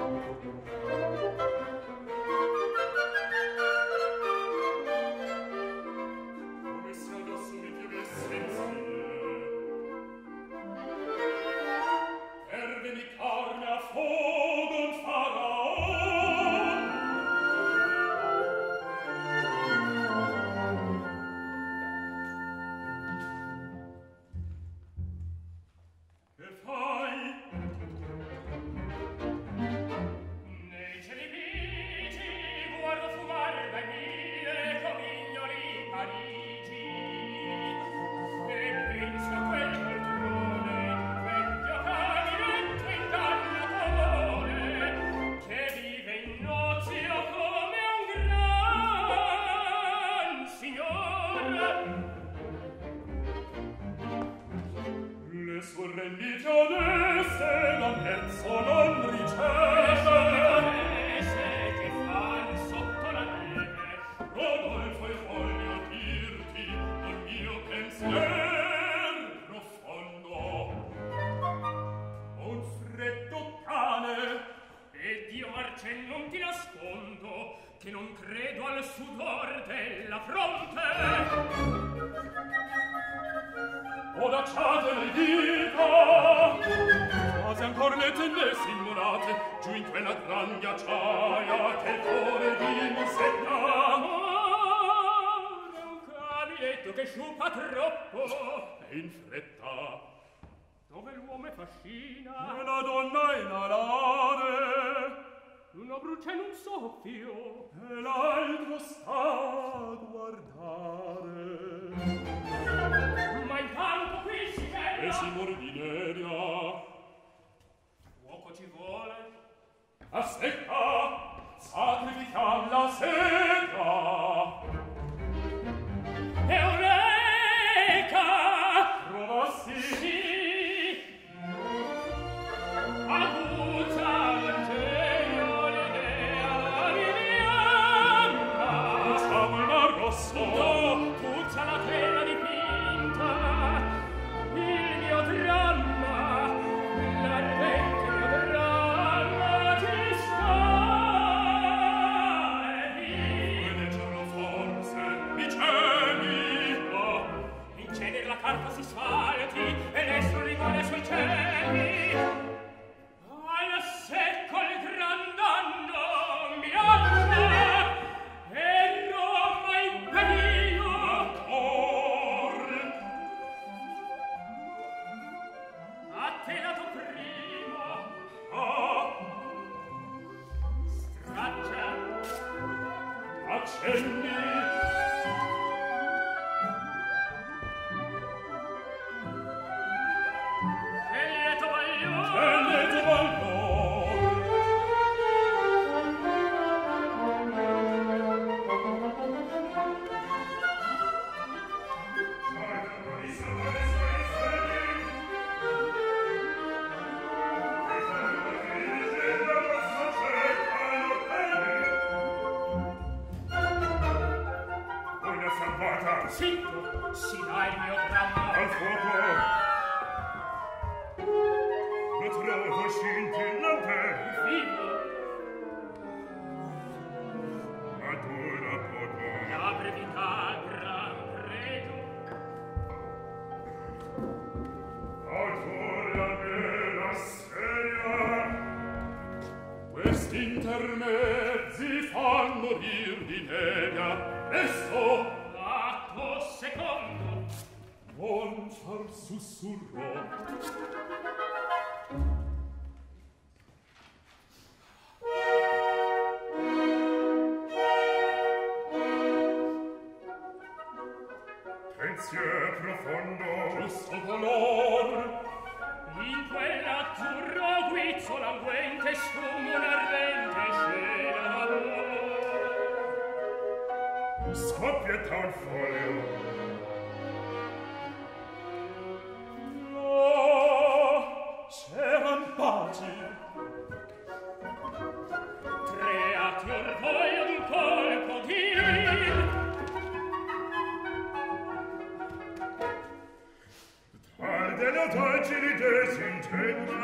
Bella,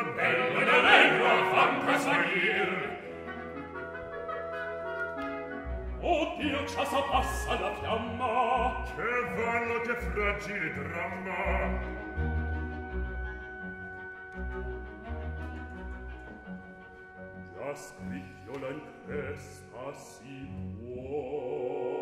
bella, bella, fantastica. dir. O Dio, già s'abbassa la fiamma, che vano, che fragile dramma. Già scricchiola in testa si muore.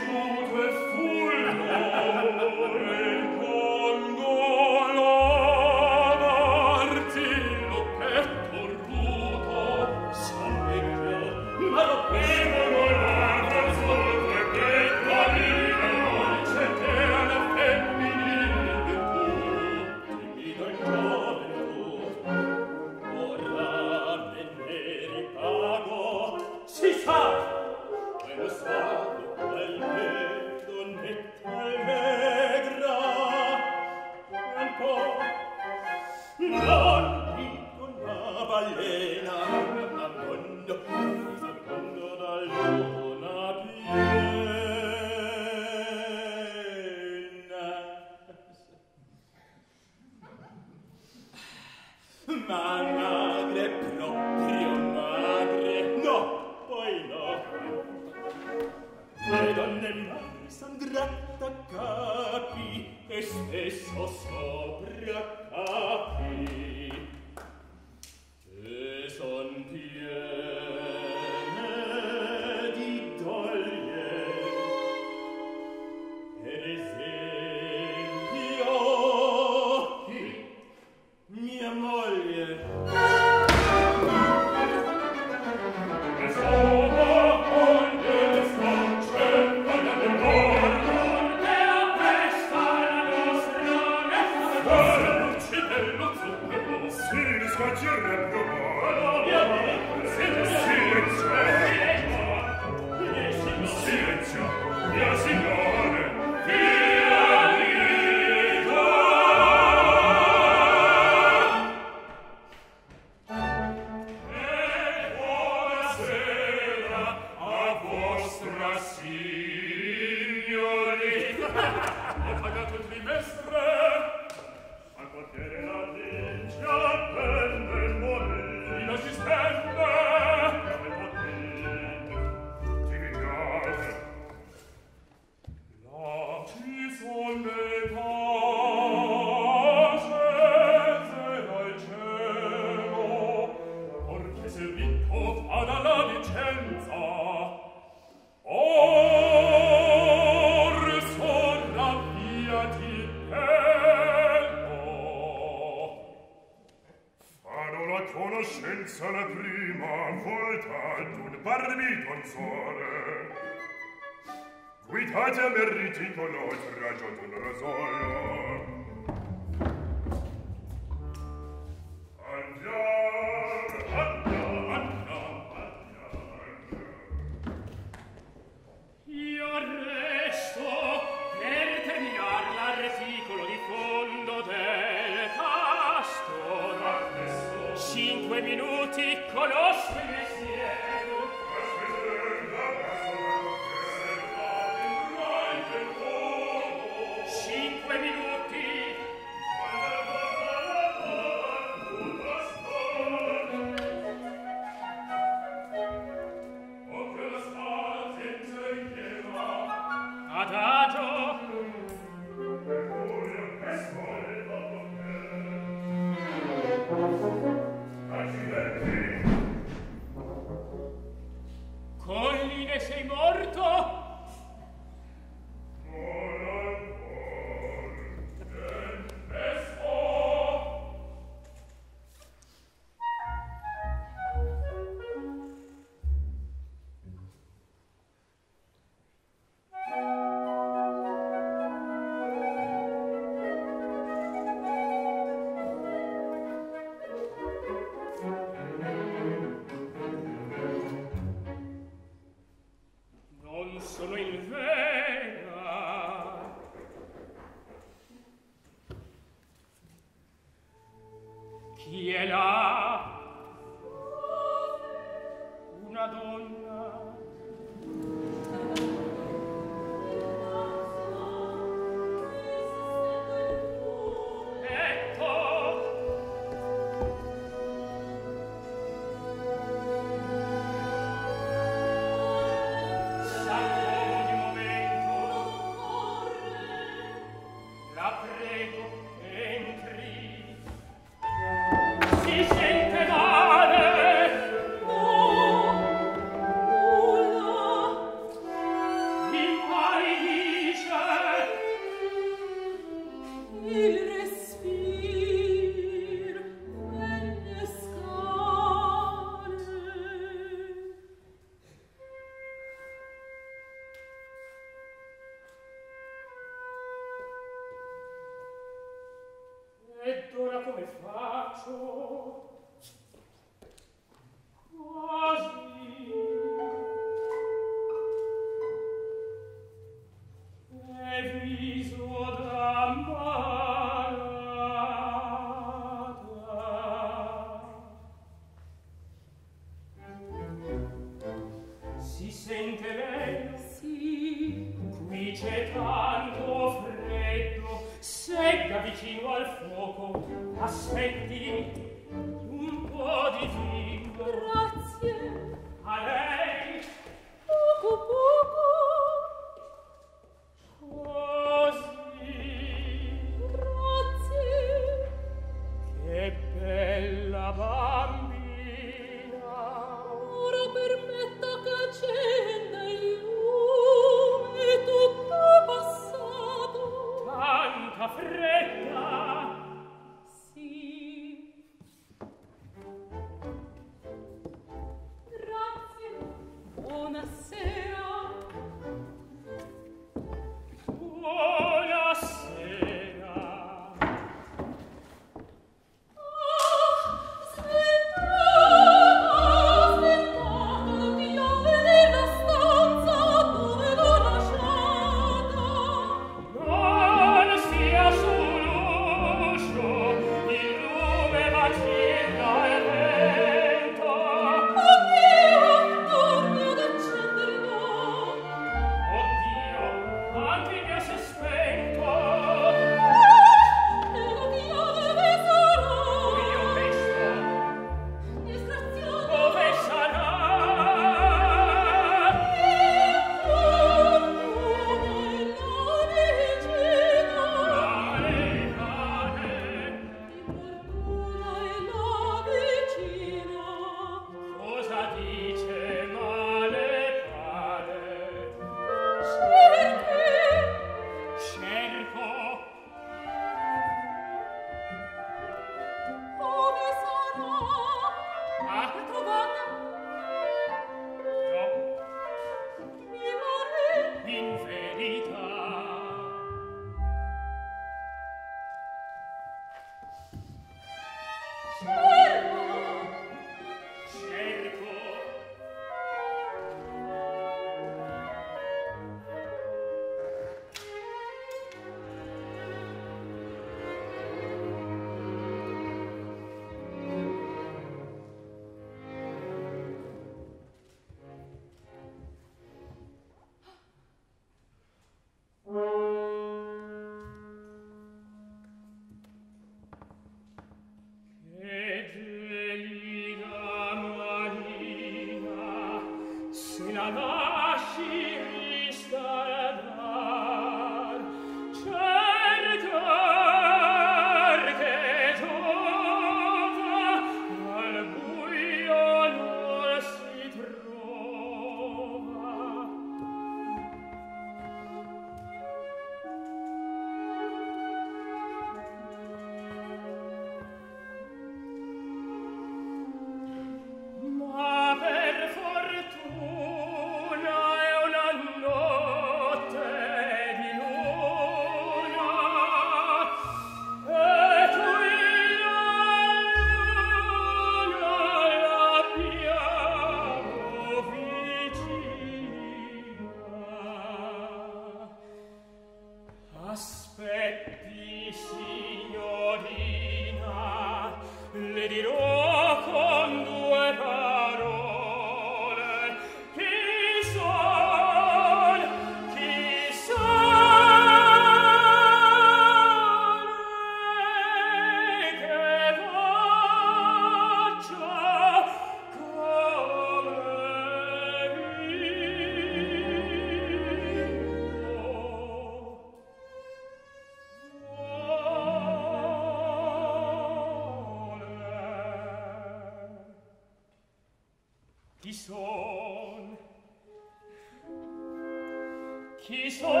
Sono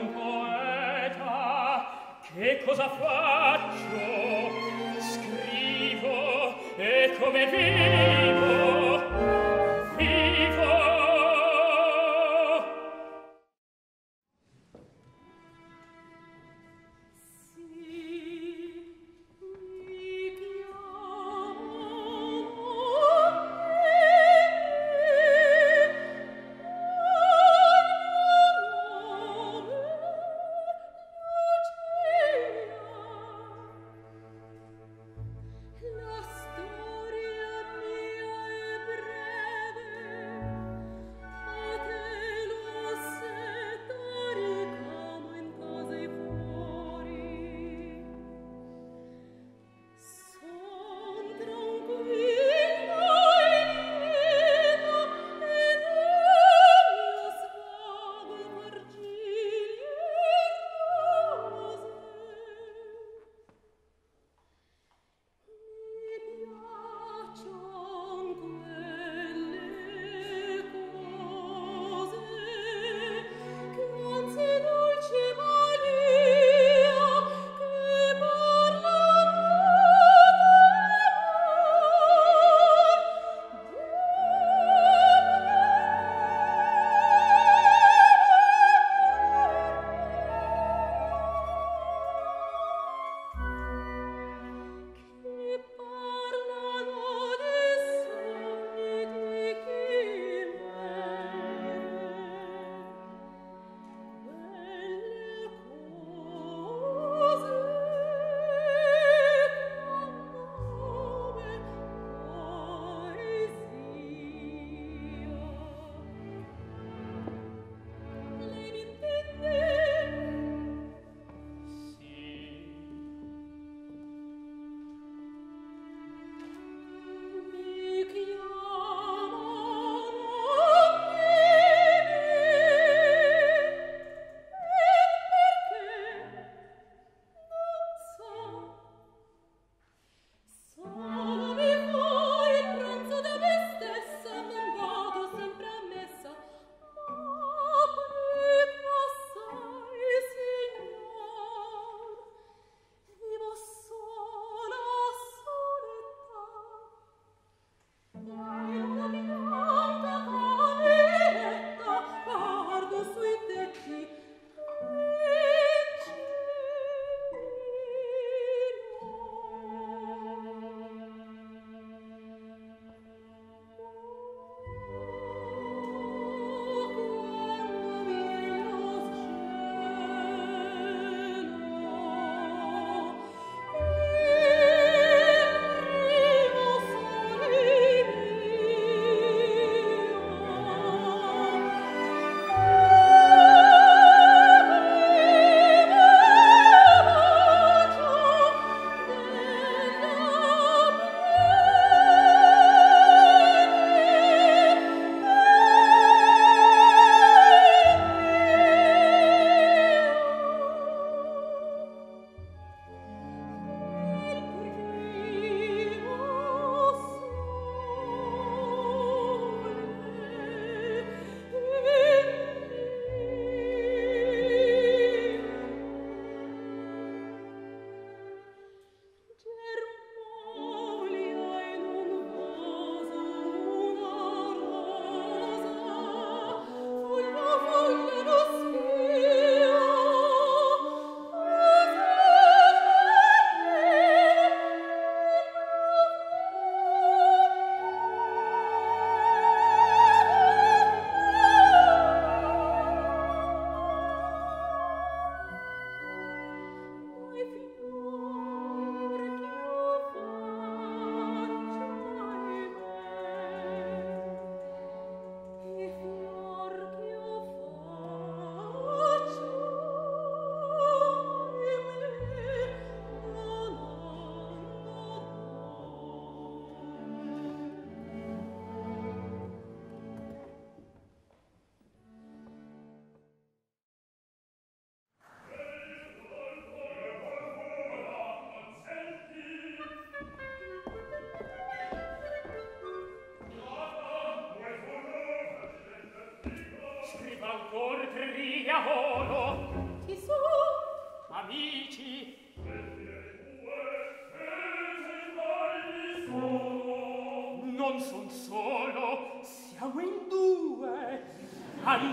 un poeta, che cosa faccio? Scrivo e come vivo. Sì, mi chiamo la storia mia.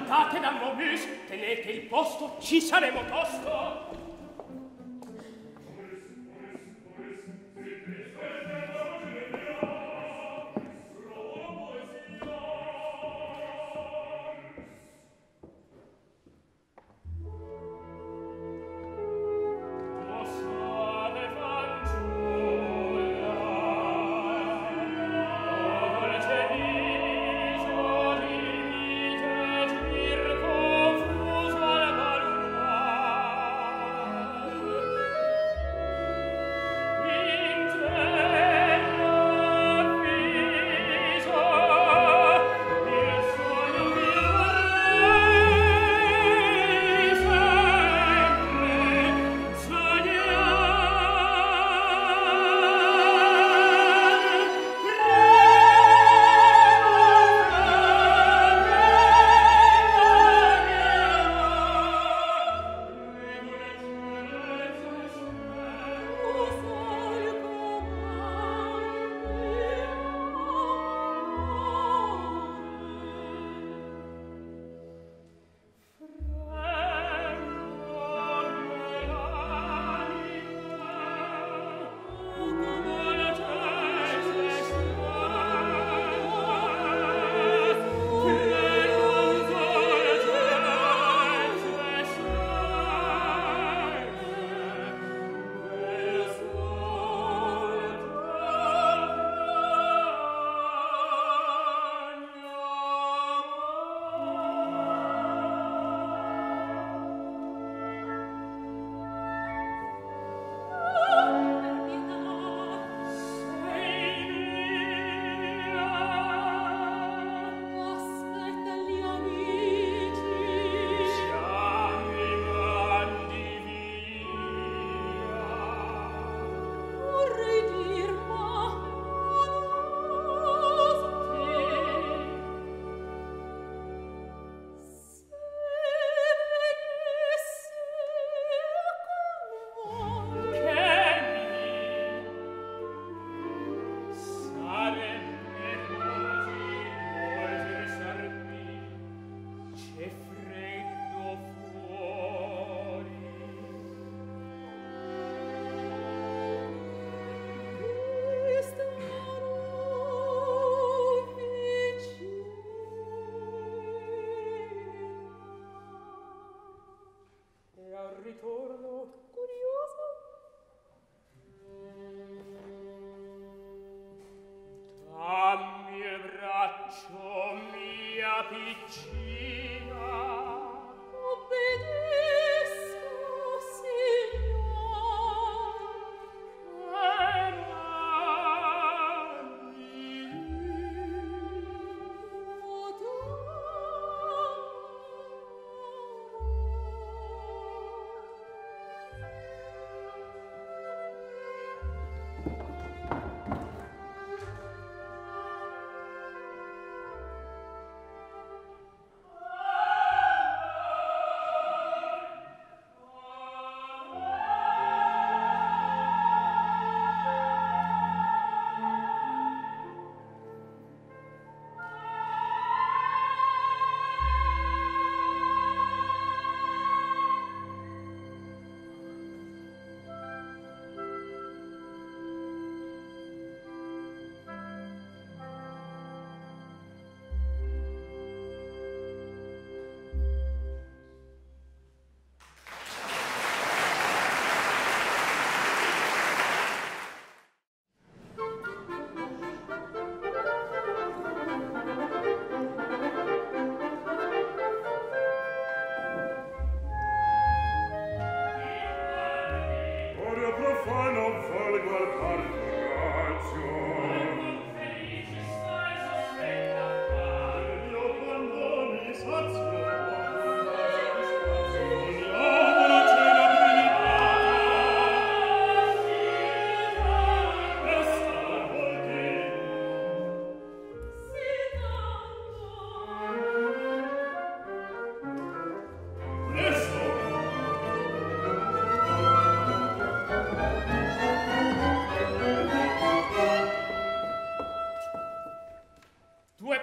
Andate dal Momus, tenete il posto, ci saremo tosto!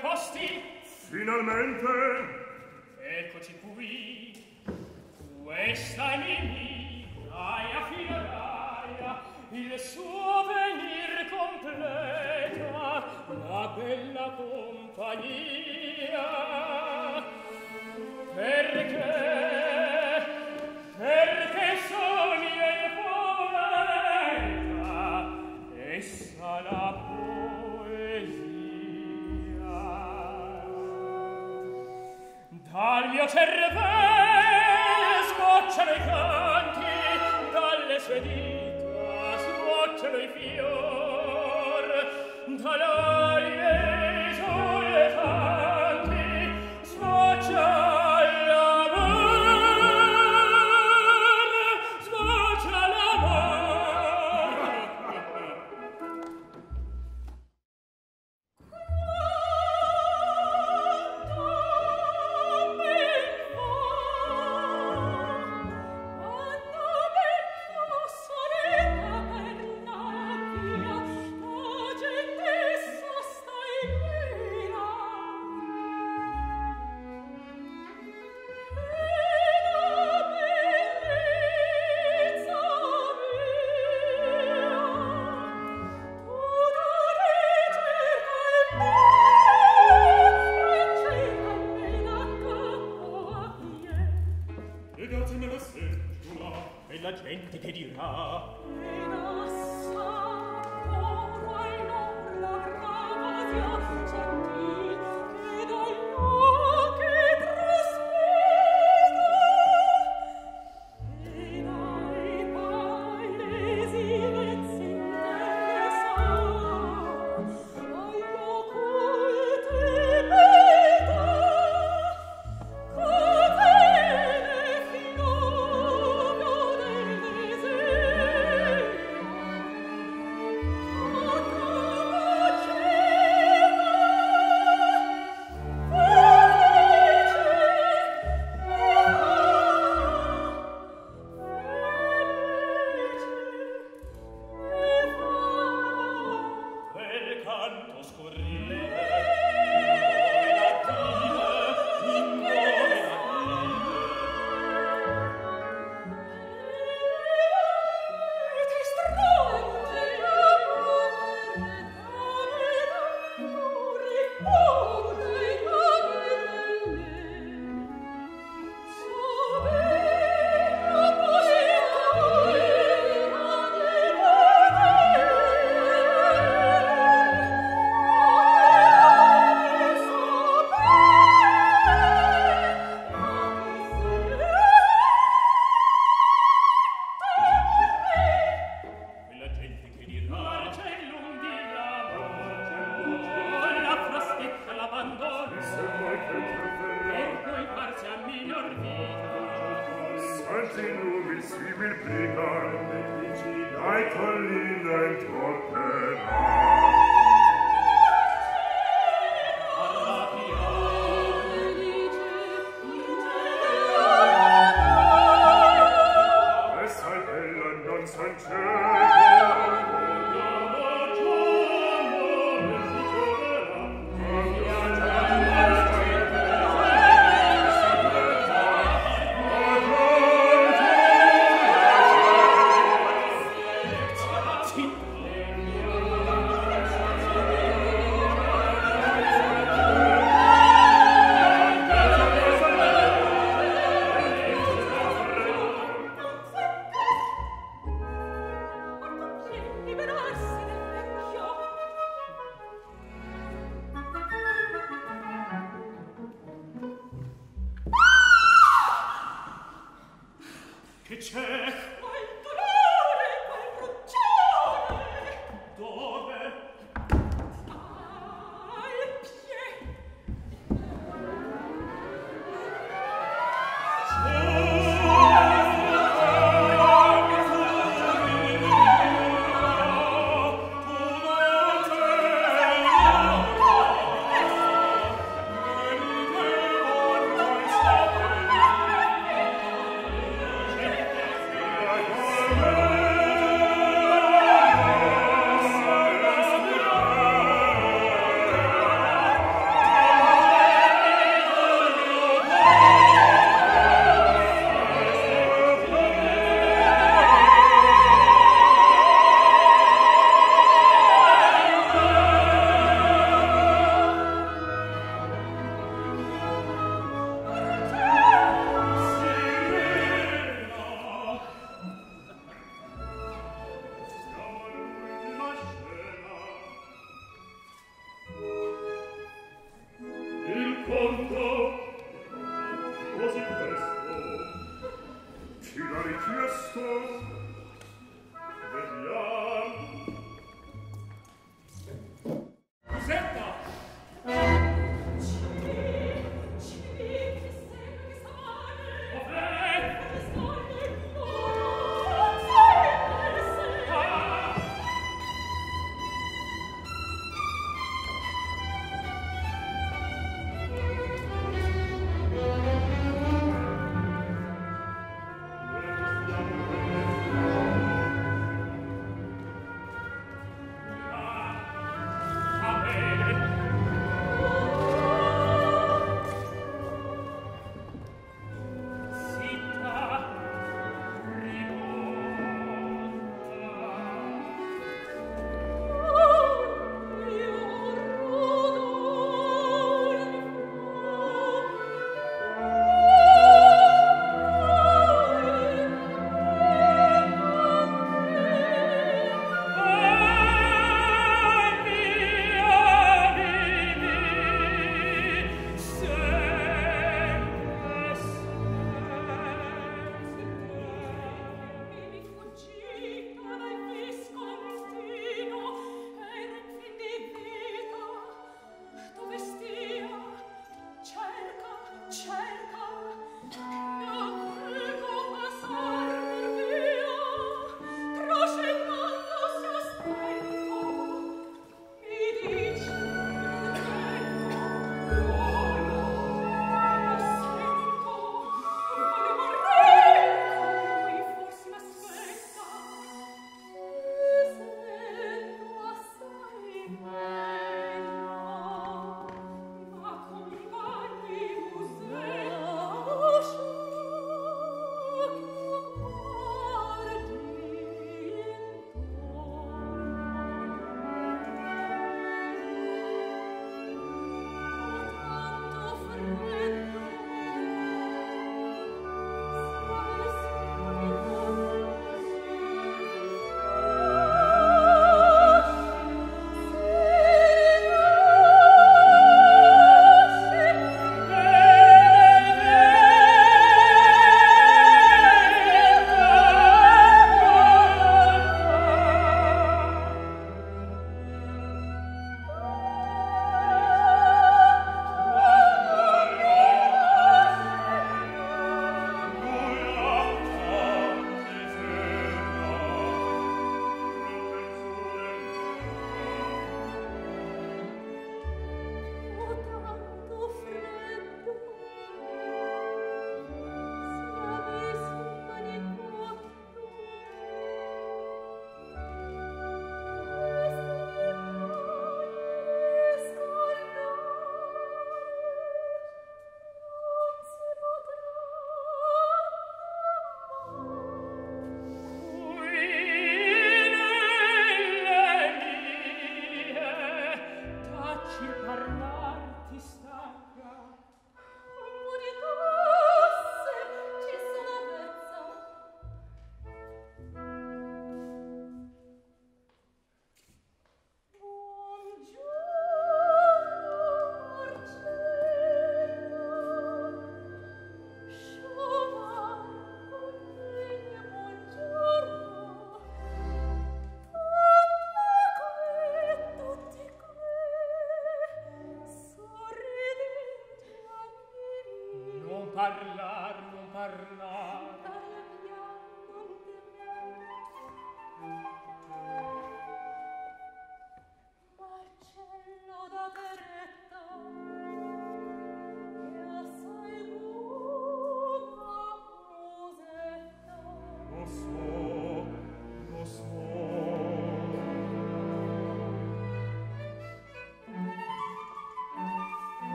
posti. Finalmente! Eccoci qui. Questa è mia figlia, il suo venir completa la bella compagnia. Perché sono il poeta, essa la poesia. Dal mio cervello scocciano i canti, dalle sue dita sbocciano i fior, dall'aria sulle canti sbocciano.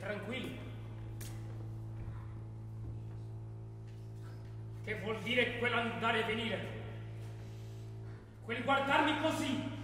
Tranquillo. Che vuol dire quell'andare e venire? Quel guardarmi così?